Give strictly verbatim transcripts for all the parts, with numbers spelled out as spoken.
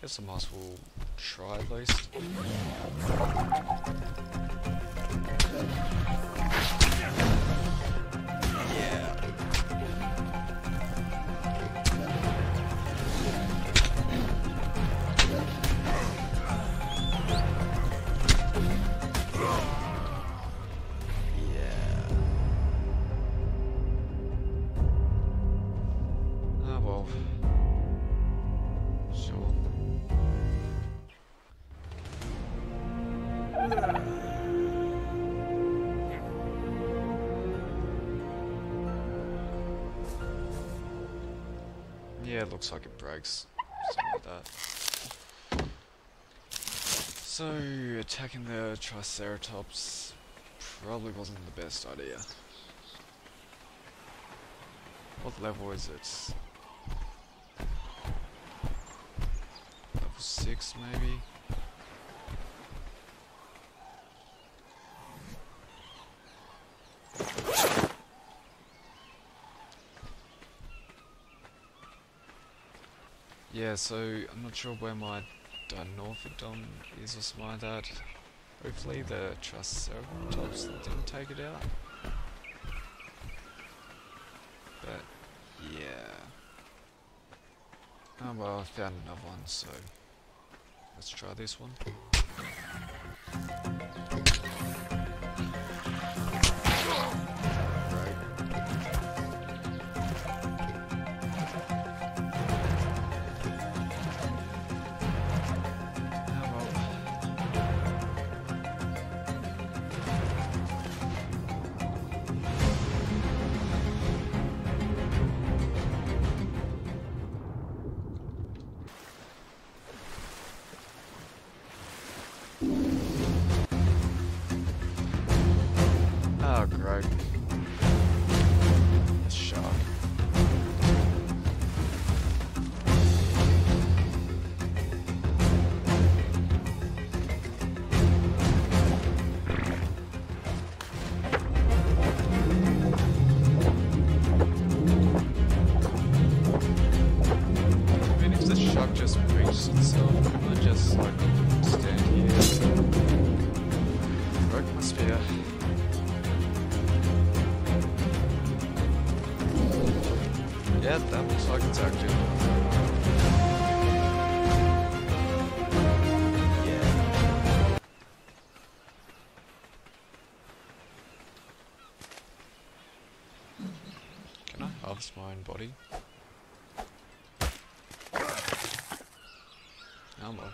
Guess I might as well try at least. Yeah, it looks like it breaks, something like that. So, attacking the Triceratops probably wasn't the best idea. What level is it? Level six, maybe? Yeah, so I'm not sure where my Dinopithecus is or something like that. Hopefully the Triceratops didn't take it out. But, yeah. Oh well, I found another one, so let's try this one. Oh, great. That's sharp. Even if the shark just breaches itself, I just like stand here. Broke my spear. Yeah, that looks like it's active. Yeah. Can I harvest my own body? Oh well.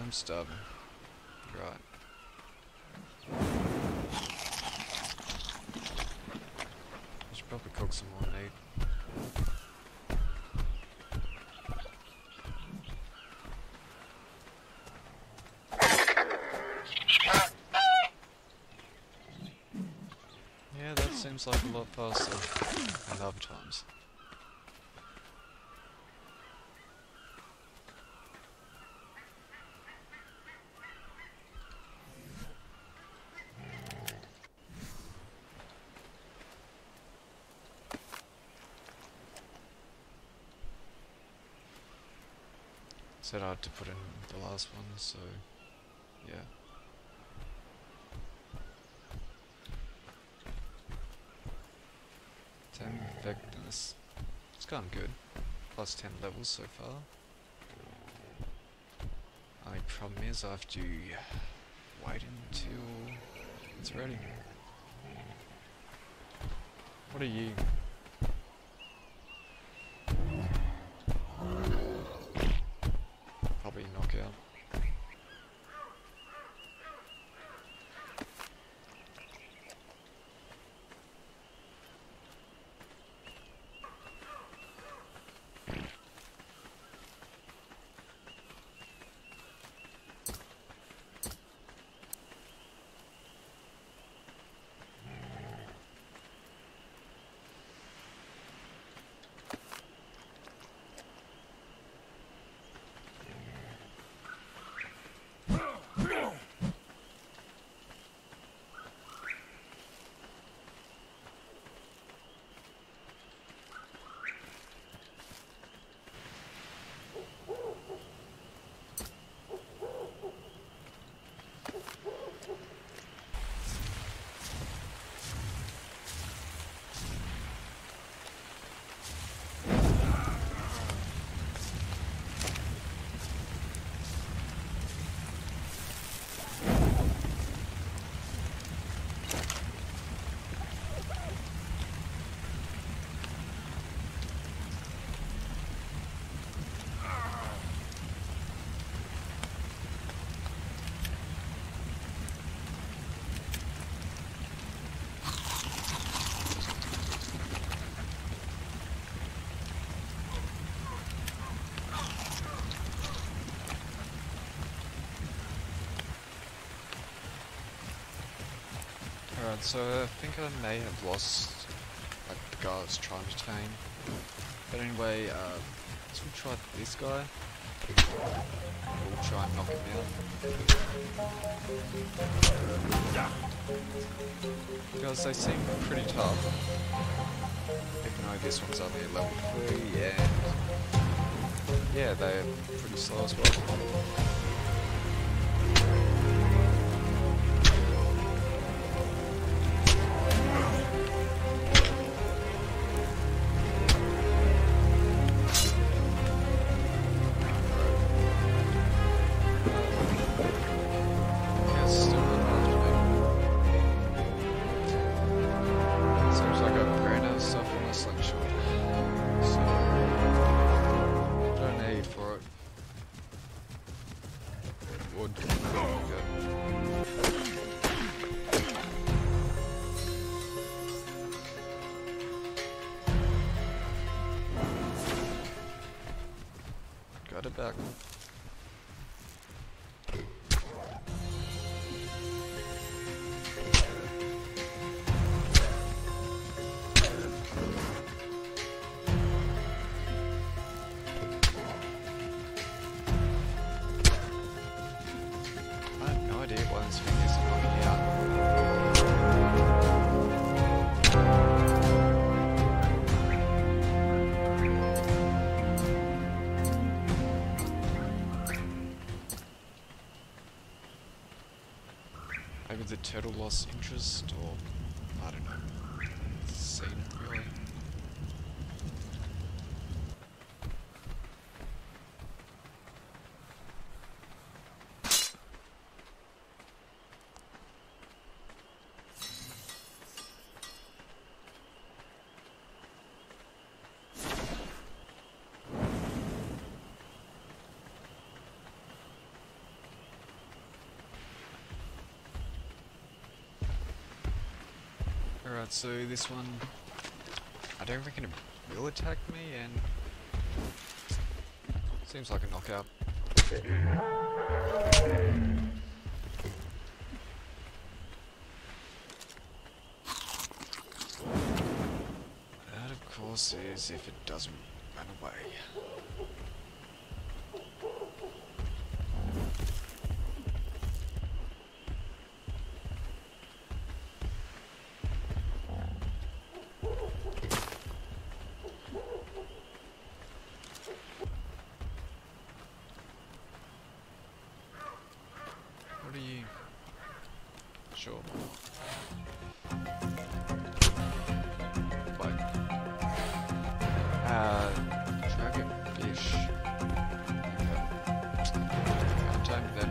I'm starving. Right. Probably cook some more meat. Yeah, that seems like a lot faster than other times. Said I had to put in the last one, so yeah. ten Dinopithecus. It's gone good. Plus ten levels so far. Only problem is I have to wait until it's ready. What are you? bad, so I think I may have lost like the guy I was trying to tame. But anyway, uh, let's try this guy. We'll try and knock him out. Because they seem pretty tough. Even though this one's only at level three, and yeah, they're pretty slow as well. Back. I have no idea why this thing is knocking out. The turtle lost interest, or I don't know, seen it really. Alright, so this one, I don't reckon it will attack me, and seems like a knockout. That of course is if it doesn't run away. Sure. Like, uh, dragonfish. Okay. I'll time them.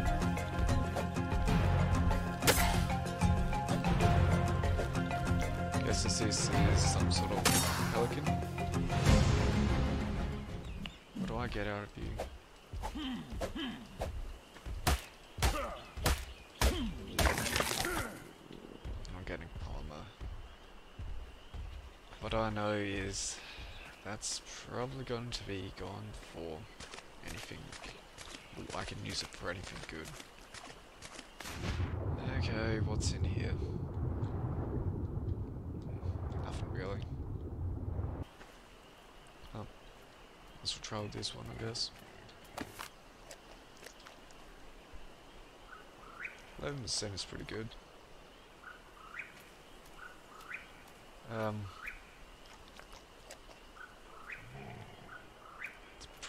Guess this is, is some sort of pelican. What do I get out of you? What I know is that's probably going to be gone for anything. I can use it for anything good. Okay, what's in here? Nothing really. Oh, let's try with this one, I guess. eleven percent is pretty good. Um.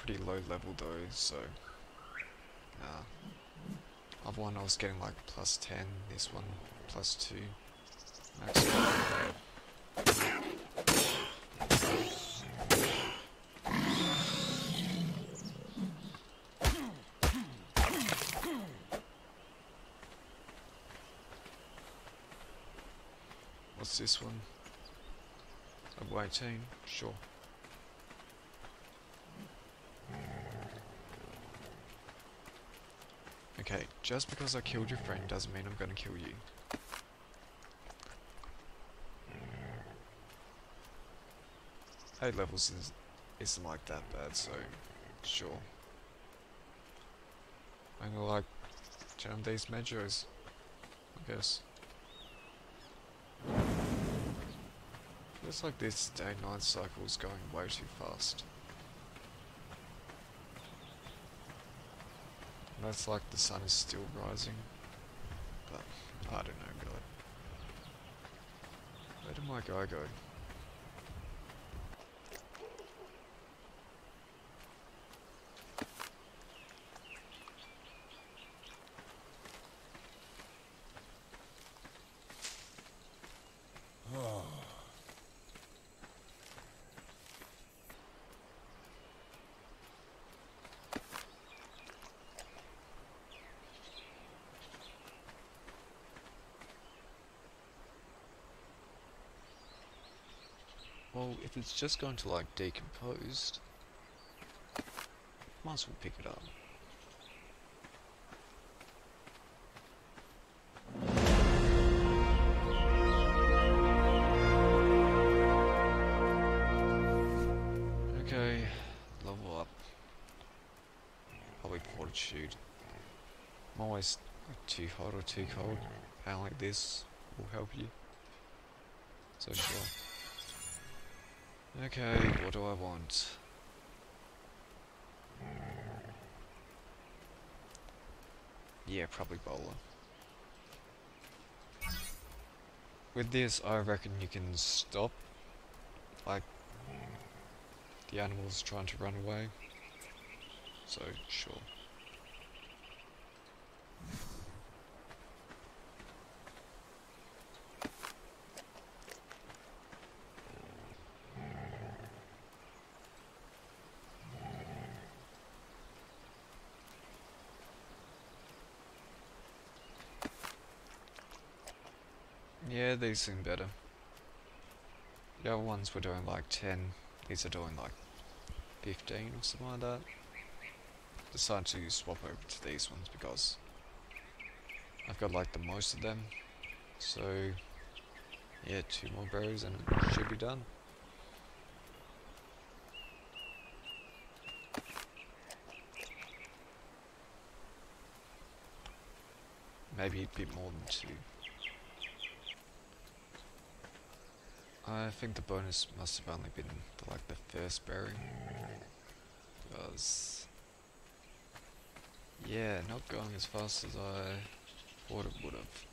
Pretty low level though, so nah. Other one I was getting like plus ten, this one plus two. What's this one? Level eighteen, sure. Okay, just because I killed your friend doesn't mean I'm gonna kill you. Eight levels is, isn't like that bad, so sure. I'm gonna like jam these majors, I guess. Looks like this day nine cycle is going way too fast. And that's like the sun is still rising. But I don't know, God. Where did my guy go? Well, if it's just going to, like, decomposed, might as well pick it up. Okay, level up. Public fortitude. I'm always too hot or too cold. How like this will help you. So sure. Okay, what do I want? Yeah, probably bowler. With this, I reckon you can stop, like, the animals trying to run away. So, sure. Yeah, these seem better. The other ones were doing like ten, these are doing like fifteen or something like that. Decided to swap over to these ones because I've got like the most of them. So yeah, two more berries and it should be done. Maybe a bit more than two. I think the bonus must have only been for like the first berry, because, yeah, not going as fast as I thought it would have.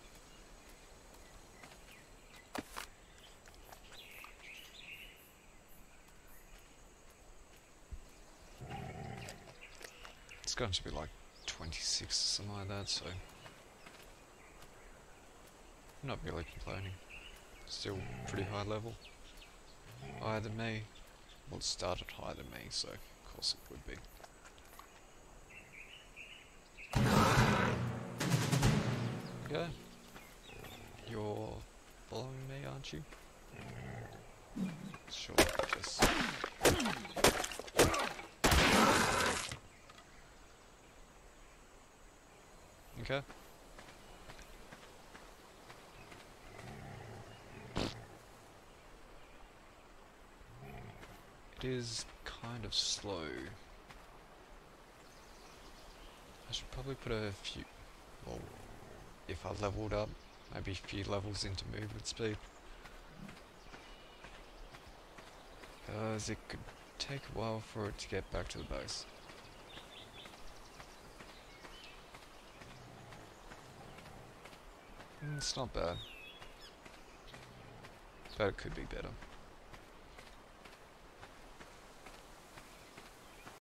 It's going to be like twenty-six or something like that, so I'm not really complaining. Still pretty high level. Higher than me. Well, it started higher than me, so of course it would be. Okay. You're following me, aren't you? Sure, just... Okay. It is kind of slow. I should probably put a few, well, if I leveled up, maybe a few levels into movement speed. Because it could take a while for it to get back to the base. Mm, it's not bad. But it could be better.